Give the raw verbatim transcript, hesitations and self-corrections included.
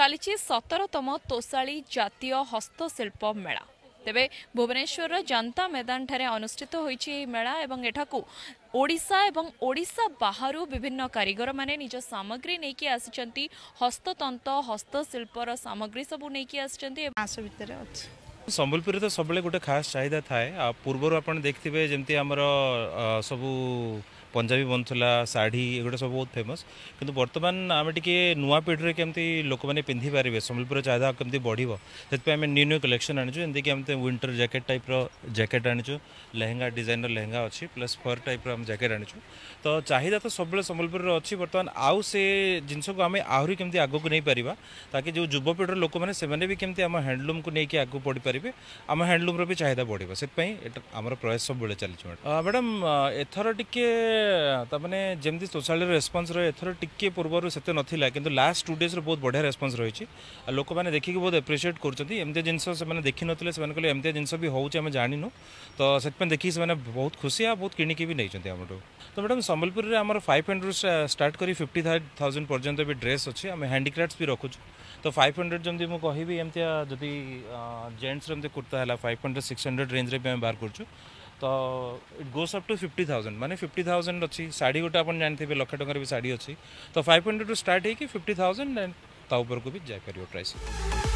चली सतरतम तोशाली जातीय हस्तशिल्प मेला तेबे भुवनेश्वर जनता मैदान ठारे अनुष्ठित होई मेला एवं एठाकू ओडिशा एवं ओडिशा बाहरु विभिन्न कारीगर माने निज सामग्री नेकी आसिचंती हस्ततंत्र हस्तशिल्पर सामग्री सबु नेकी आसिचंती आसो भितर अछि संबलपुर तो सबले गोटे खास चाहिदा थाए। पूर्वर आप देखिए जमी आमर सबू पंजाबी बनथला शाढ़ी एगुड़ा सब बहुत फेमस किंतु बर्तमान आम टे नुआ पीढ़ी केमती लोक मैंने पिंधि पारे संबलपुर चाहिदा केमती बढ़िबो से न्यू न्यू कलेक्शन आनिचु जमी कि विंटर जैकेट टाइप रो जैकेट आनिचु लहंगा डिजाइन लहंगा अच्छी प्लस फर टाइप रो हम जैकेट आनिचु तो चाहिदा तो सबले संबलपुर अच्छी बर्तमान आउ से जिनस को आम आहरी केमती आगो को नहीं पारिबा ताकि जो युवा पीढ़ी लोक मैंने सेमाने भी केमती आम हैंडलूम को लेकिन आगो बढ़ी पारे आम हैंडलूम रो भी चाहिदा बढ़िबो से आम प्रयास सब बेले चली मैडम एथर टिके तमाने जमी सोसाइटी रेस्पन्स रही एथर टिके पूर्वर से नाला कि लास्ट टू डेज बहुत बढ़िया रेस्पन्स रही लोक मैंने देखिए बहुत एप्रिसीएट करमती जिनस देखी ना से कहे एमती जिनस भी होचे आम जानू तो से देखिए से बहुत खुशी आ बहुत किणिकी भी नहीं आम तो मैडम संबलपुर में आम फाइव हंड्रेड स्टार्ट कर फिफ्टी थाउजेंड पर्यटन भी ड्रेस अच्छे आम हैंडिक्राफ्ट्स भी रखुँ तो फाइव हंड्रेड जमी मुझे कहि एमती जदि जेन्ट्स कुर्ता है five hundred six hundred range में बाहर करुँ तो it goes up to fifty thousand माने फिफ्टी थाउजेंड अच्छी साड़ी गोटे आप जानते लक्ष टकर भी साड़ी अच्छी तो फाइव हंड्रेड टू स्टार्ट होगी फिफ्टी थाउजेंड एंड ताऊपर को भी जापर प्राइस।